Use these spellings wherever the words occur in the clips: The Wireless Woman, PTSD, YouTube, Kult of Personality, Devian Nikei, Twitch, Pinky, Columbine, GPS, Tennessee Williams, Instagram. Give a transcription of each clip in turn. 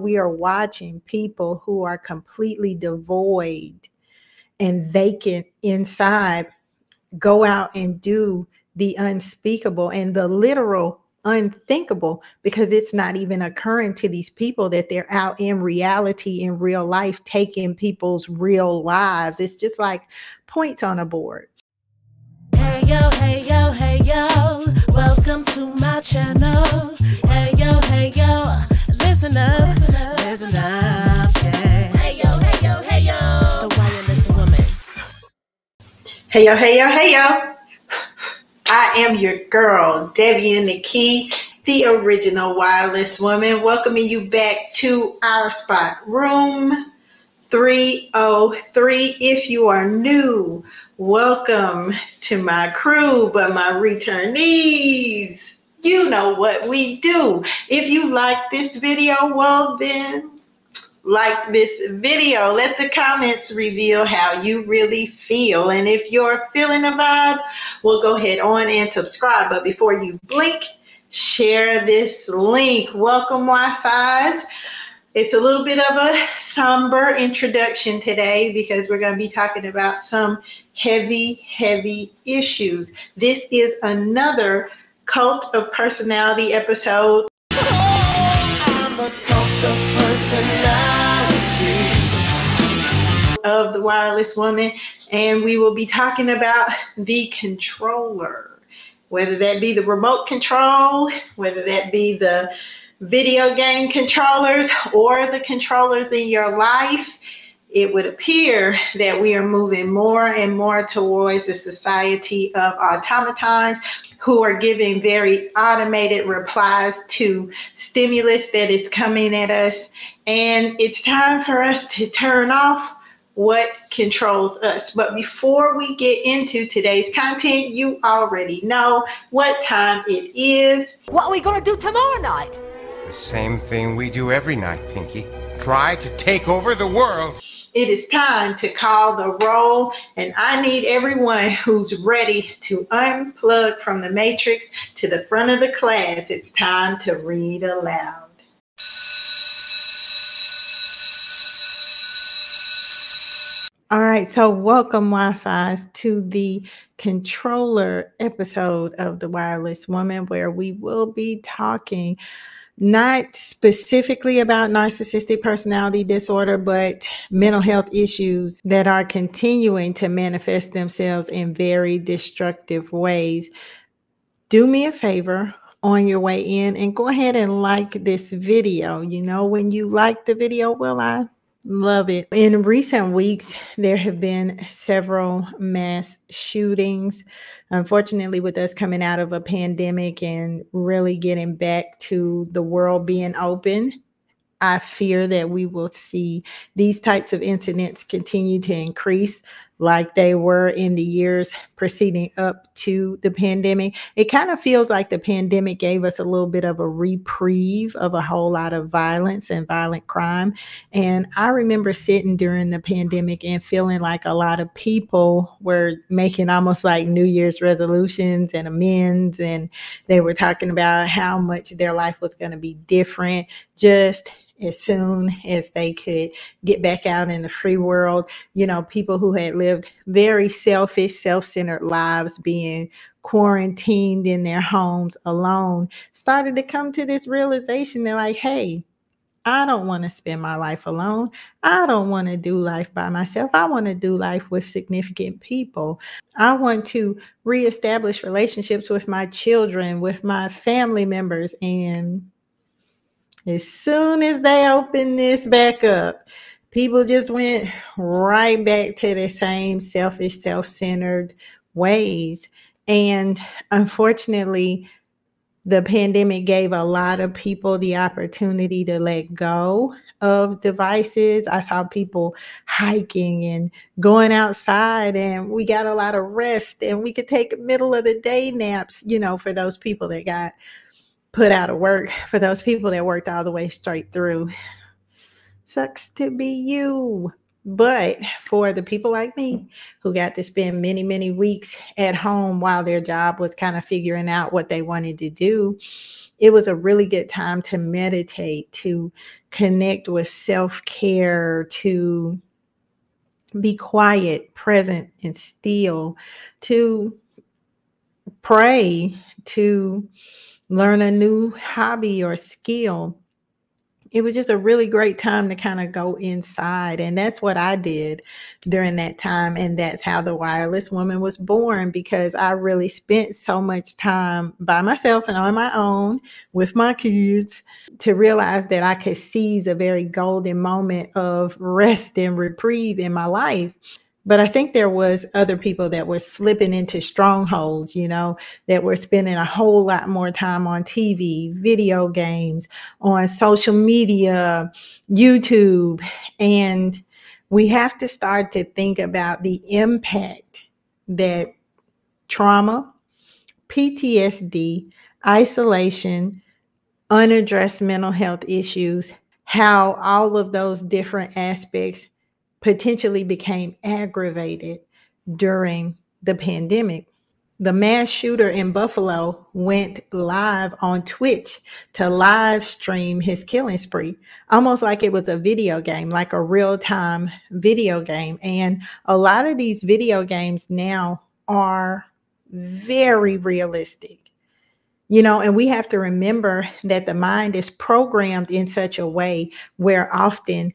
We are watching people who are completely devoid and vacant inside go out and do the unspeakable and the literal unthinkable, because it's not even occurring to these people that they're out in reality, in real life, taking people's real lives. It's just like points on a board. Hey yo, hey yo, hey yo, welcome to my channel. Hey yo, hey yo, listen up, listen up, yeah. Hey yo, hey yo, hey yo, The Wireless Woman. Hey yo, hey yo, hey yo. I am your girl, Devian Nikei, the original Wireless Woman, welcoming you back to our spot, room 303. If you are new, welcome to my crew, but my returnees, you know what we do. If you like this video, well then, like this video. Let the comments reveal how you really feel. And if you're feeling a vibe, well, go ahead on and subscribe. But before you blink, share this link. Welcome, Wi-Fi's. It's a little bit of a somber introduction today because we're going to be talking about some heavy issues. This is another Cult of Personality episode. I'm the Cult of Personality of The Wireless Woman, and we will be talking about the controller, whether that be the remote control, whether that be the video game controllers or the controllers in your life. It would appear that we are moving more and more towards a society of automatons who are giving very automated replies to stimulus that is coming at us. And it's time for us to turn off what controls us. But before we get into today's content, you already know what time it is. What are we gonna do tomorrow night? The same thing we do every night, Pinky. Try to take over the world. It is time to call the roll, and I need everyone who's ready to unplug from the matrix to the front of the class. It's time to read aloud. All right, so welcome, Wi-Fi's, to the controller episode of The Wireless Woman, where we will be talking not specifically about narcissistic personality disorder, but mental health issues that are continuing to manifest themselves in very destructive ways. Do me a favor on your way in and go ahead and like this video. You know, when you like the video, well, I love it. In recent weeks, there have been several mass shootings. Unfortunately, with us coming out of a pandemic and really getting back to the world being open, I fear that we will see these types of incidents continue to increase like they were in the years preceding up to the pandemic. It kind of feels like the pandemic gave us a little bit of a reprieve of a whole lot of violence and violent crime. And I remember sitting during the pandemic and feeling like a lot of people were making almost like New Year's resolutions and amends. And they were talking about how much their life was going to be different just as soon as they could get back out in the free world. You know, people who had lived very selfish, self-centered lives, being quarantined in their homes alone, started to come to this realization. They're like, hey, I don't want to spend my life alone. I don't want to do life by myself. I want to do life with significant people. I want to reestablish relationships with my children, with my family members. And as soon as they open this back up, people just went right back to the same selfish, self-centered ways. And unfortunately, the pandemic gave a lot of people the opportunity to let go of devices. I saw people hiking and going outside, and we got a lot of rest, and we could take middle of the day naps, you know, for those people that got put out of work, for those people that worked all the way straight through. Sucks to be you. But for the people like me who got to spend many, many weeks at home while their job was kind of figuring out what they wanted to do, it was a really good time to meditate, to connect with self-care, to be quiet, present, and still, to pray, to learn a new hobby or skill. It was just a really great time to kind of go inside. And that's what I did during that time. And that's how The Wireless Woman was born, because I really spent so much time by myself and on my own with my kids to realize that I could seize a very golden moment of rest and reprieve in my life. But I think there was other people that were slipping into strongholds, you know, that were spending a whole lot more time on TV, video games, on social media, YouTube. And we have to start to think about the impact that trauma, PTSD, isolation, unaddressed mental health issues, how all of those different aspects potentially became aggravated during the pandemic. The mass shooter in Buffalo went live on Twitch to live stream his killing spree, almost like it was a video game, like a real-time video game. And a lot of these video games now are very realistic. You know, and we have to remember that the mind is programmed in such a way where often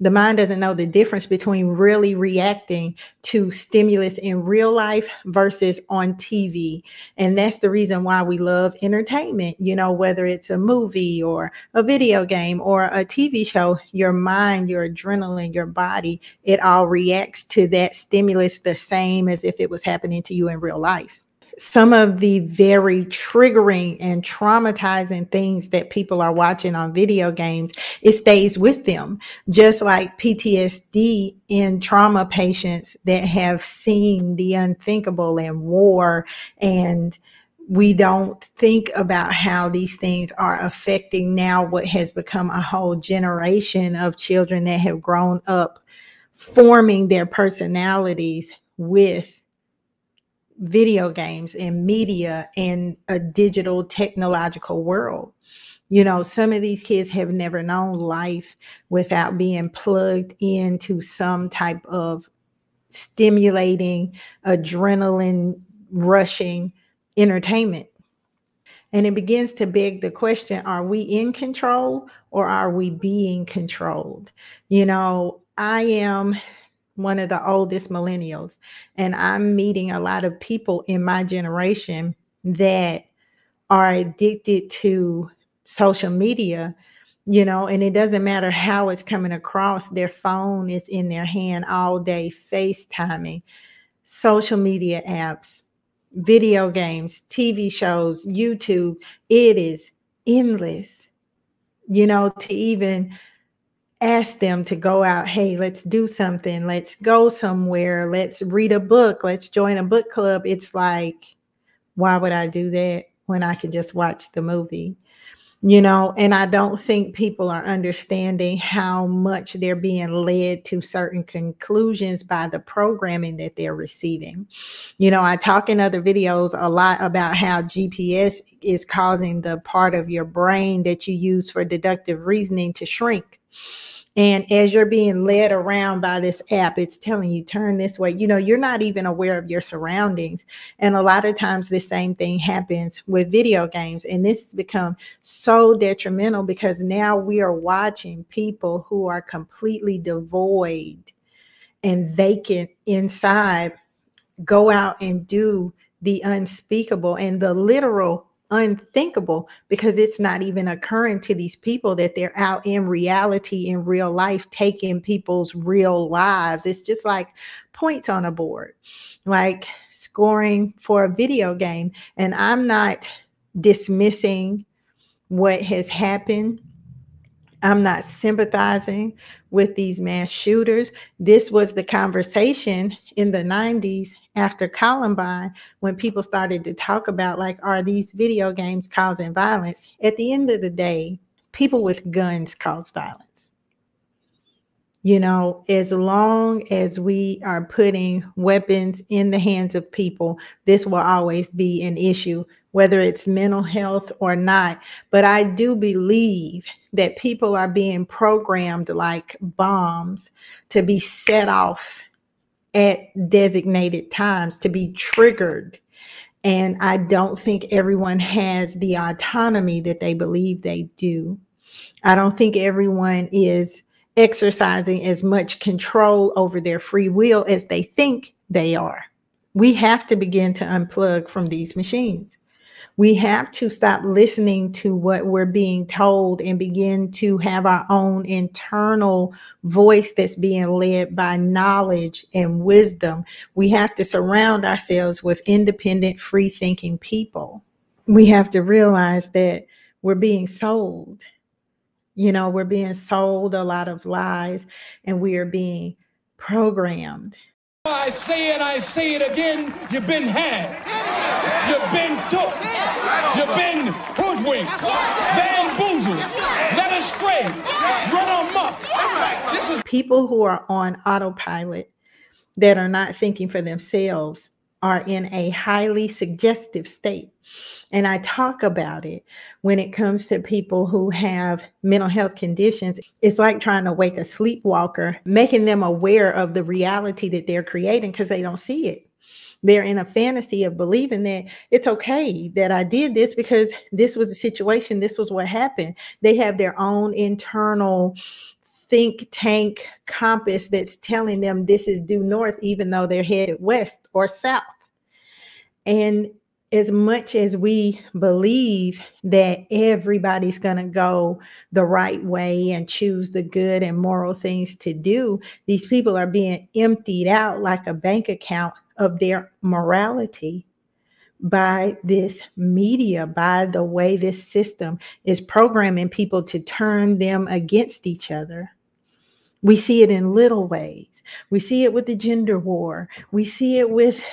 the mind doesn't know the difference between really reacting to stimulus in real life versus on TV. And that's the reason why we love entertainment, you know, whether it's a movie or a video game or a TV show, your mind, your adrenaline, your body, it all reacts to that stimulus the same as if it was happening to you in real life. Some of the very triggering and traumatizing things that people are watching on video games, it stays with them, just like PTSD in trauma patients that have seen the unthinkable and war. And we don't think about how these things are affecting now what has become a whole generation of children that have grown up forming their personalities with video games and media and a digital technological world. You know, some of these kids have never known life without being plugged into some type of stimulating, adrenaline rushing entertainment. And it begins to beg the question, are we in control or are we being controlled? You know, I am one of the oldest millennials, and I'm meeting a lot of people in my generation that are addicted to social media, you know, and it doesn't matter how it's coming across. Their phone is in their hand all day, FaceTiming, social media apps, video games, TV shows, YouTube. It is endless, you know, to even ask them to go out, hey, let's do something, let's go somewhere, let's read a book, let's join a book club. It's like, why would I do that when I could just watch the movie? You know, and I don't think people are understanding how much they're being led to certain conclusions by the programming that they're receiving. You know, I talk in other videos a lot about how GPS is causing the part of your brain that you use for deductive reasoning to shrink. And as you're being led around by this app, it's telling you turn this way. You know, you're not even aware of your surroundings. And a lot of times the same thing happens with video games. And this has become so detrimental because now we are watching people who are completely devoid and vacant inside go out and do the unspeakable and the literal unthinkable, because it's not even occurring to these people that they're out in reality, in real life, taking people's real lives. It's just like points on a board, like scoring for a video game. And I'm not dismissing what has happened. I'm not sympathizing with these mass shooters. This was the conversation in the 90s after Columbine, when people started to talk about, like, are these video games causing violence? At the end of the day, people with guns cause violence. You know, as long as we are putting weapons in the hands of people, this will always be an issue, whether it's mental health or not. But I do believe that people are being programmed like bombs to be set off at designated times, to be triggered. And I don't think everyone has the autonomy that they believe they do. I don't think everyone is exercising as much control over their free will as they think they are. We have to begin to unplug from these machines. We have to stop listening to what we're being told and begin to have our own internal voice that's being led by knowledge and wisdom. We have to surround ourselves with independent, free-thinking people. We have to realize that we're being sold. You know, we're being sold a lot of lies and we are being programmed. I say it again, you've been had, you've been took, you've been hoodwinked, bamboozled, led astray, run amok. This is people who are on autopilot that are not thinking for themselves are in a highly suggestive state. And I talk about it when it comes to people who have mental health conditions. It's like trying to wake a sleepwalker, making them aware of the reality that they're creating because they don't see it. They're in a fantasy of believing that it's okay that I did this because this was the situation. This was what happened. They have their own internal think tank compass that's telling them this is due north, even though they're headed west or south. And as much as we believe that everybody's going to go the right way and choose the good and moral things to do, these people are being emptied out like a bank account of their morality by this media, by the way this system is programming people to turn them against each other. We see it in little ways. We see it with the gender war. We see it with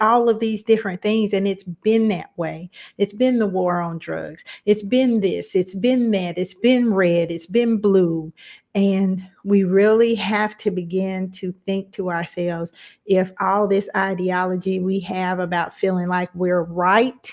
all of these different things. And it's been that way. It's been the war on drugs. It's been this. It's been that. It's been red. It's been blue. And we really have to begin to think to ourselves, if all this ideology we have about feeling like we're right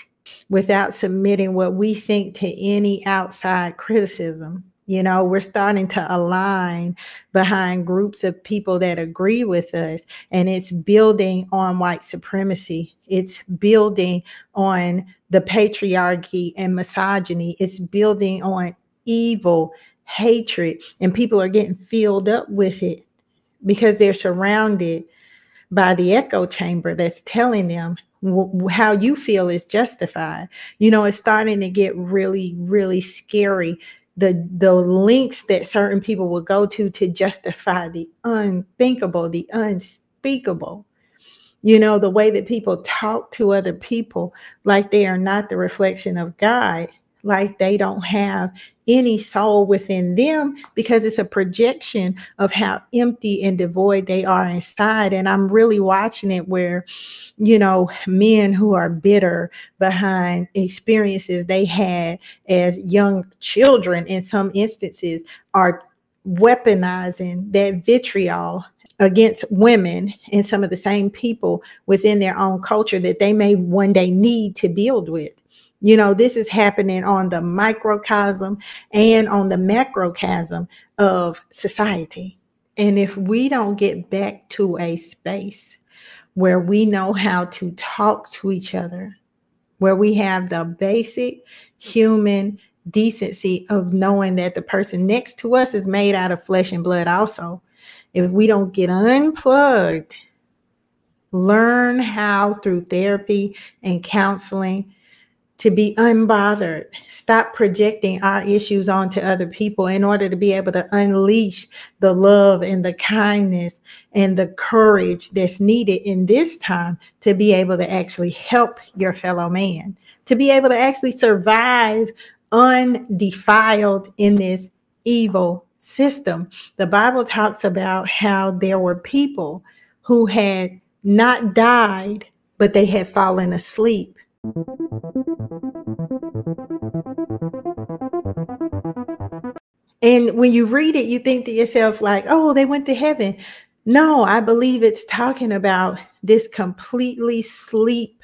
without submitting what we think to any outside criticism. You know, we're starting to align behind groups of people that agree with us, and it's building on white supremacy. It's building on the patriarchy and misogyny. It's building on evil, hatred, and people are getting filled up with it because they're surrounded by the echo chamber that's telling them how you feel is justified. You know, it's starting to get really, really scary. The links that certain people will go to justify the unthinkable, the unspeakable. You know, the way that people talk to other people like they are not the reflection of God, like they don't have any soul within them, because it's a projection of how empty and devoid they are inside. And I'm really watching it where, you know, men who are bitter behind experiences they had as young children in some instances are weaponizing that vitriol against women and some of the same people within their own culture that they may one day need to build with. You know, this is happening on the microcosm and on the macrocosm of society. And if we don't get back to a space where we know how to talk to each other, where we have the basic human decency of knowing that the person next to us is made out of flesh and blood also, if we don't get unplugged, learn how through therapy and counseling to be unbothered, stop projecting our issues onto other people in order to be able to unleash the love and the kindness and the courage that's needed in this time to be able to actually help your fellow man, to be able to actually survive undefiled in this evil system. The Bible talks about how there were people who had not died, but they had fallen asleep. And when you read it, you think to yourself like, oh, they went to heaven. No, I believe it's talking about this completely sleep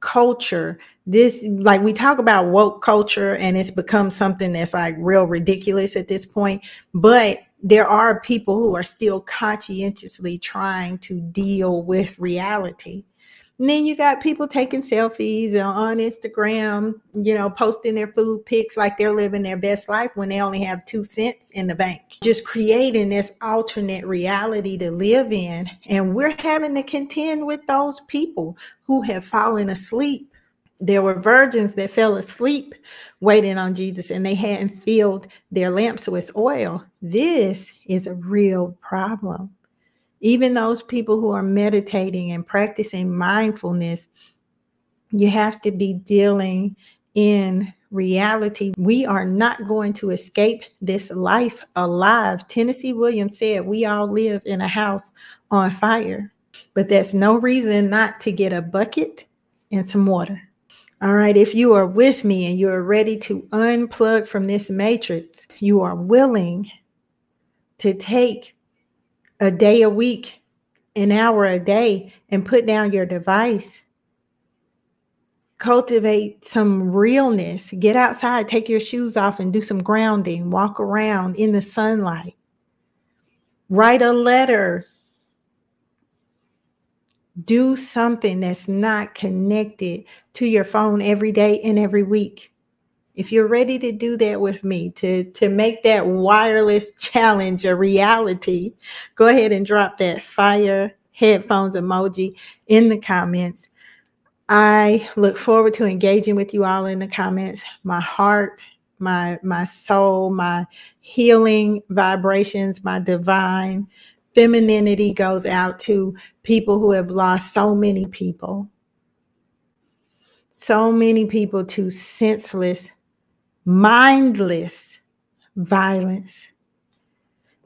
culture. This, like, we talk about woke culture and it's become something that's like real ridiculous at this point. But there are people who are still conscientiously trying to deal with reality. And then you got people taking selfies on Instagram, you know, posting their food pics like they're living their best life when they only have 2 cents in the bank. Just creating this alternate reality to live in. And we're having to contend with those people who have fallen asleep. There were virgins that fell asleep waiting on Jesus and they hadn't filled their lamps with oil. This is a real problem. Even those people who are meditating and practicing mindfulness, you have to be dealing in reality. We are not going to escape this life alive. Tennessee Williams said, we all live in a house on fire, but that's no reason not to get a bucket and some water. All right, if you are with me and you're ready to unplug from this matrix, you are willing to take a day a week, an hour a day, and put down your device. Cultivate some realness. Get outside, take your shoes off and do some grounding. Walk around in the sunlight. Write a letter. Do something that's not connected to your phone every day and every week. If you're ready to do that with me, to make that wireless challenge a reality, go ahead and drop that fire headphones emoji in the comments. I look forward to engaging with you all in the comments. My heart, my soul, my healing vibrations, my divine femininity goes out to people who have lost so many people. So many people to senseless, mindless violence.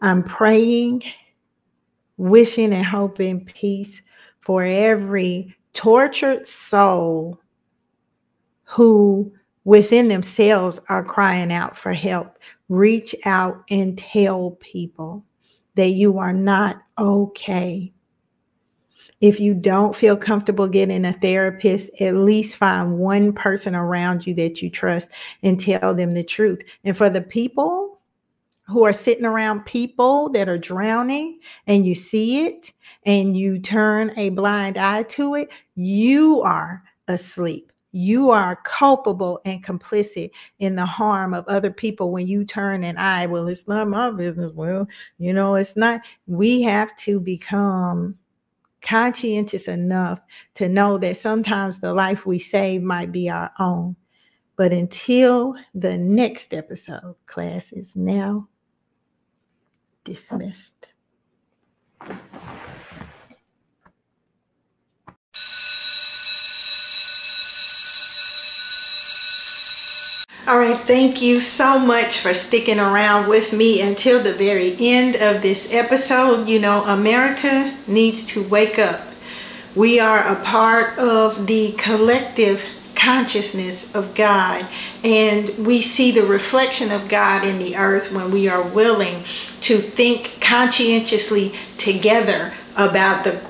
I'm praying, wishing and hoping peace for every tortured soul who within themselves are crying out for help. Reach out and tell people that you are not okay. If you don't feel comfortable getting a therapist, at least find one person around you that you trust and tell them the truth. And for the people who are sitting around people that are drowning and you see it and you turn a blind eye to it, you are asleep. You are culpable and complicit in the harm of other people when you turn an eye. Well, it's not my business. Well, you know, it's not. We have to become conscientious enough to know that sometimes the life we save might be our own. But until the next episode, class is now dismissed. All right, thank you so much for sticking around with me until the very end of this episode. You know, America needs to wake up. We are a part of the collective consciousness of God, and we see the reflection of God in the earth when we are willing to think conscientiously together about the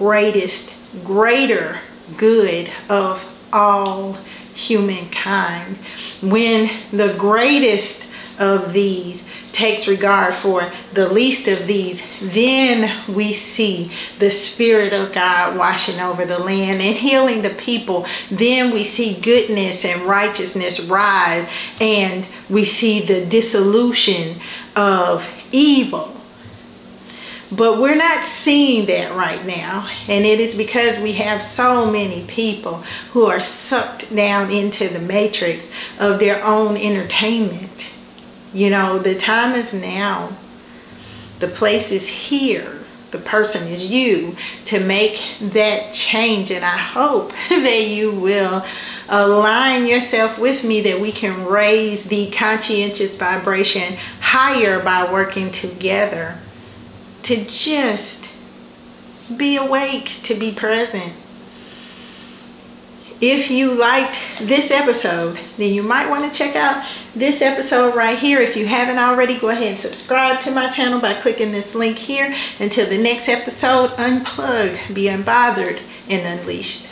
greater good of all humankind. When the greatest of these takes regard for the least of these, then we see the Spirit of God washing over the land and healing the people. Then we see goodness and righteousness rise, and we see the dissolution of evil. But we're not seeing that right now, and it is because we have so many people who are sucked down into the matrix of their own entertainment. You know, the time is now. The place is here. The person is you to make that change, and I hope that you will align yourself with me, that we can raise the conscientious vibration higher by working together. To just be awake, to be present. If you liked this episode, then you might want to check out this episode right here. If you haven't already, go ahead and subscribe to my channel by clicking this link here. Until the next episode, unplug, be unbothered, and unleashed.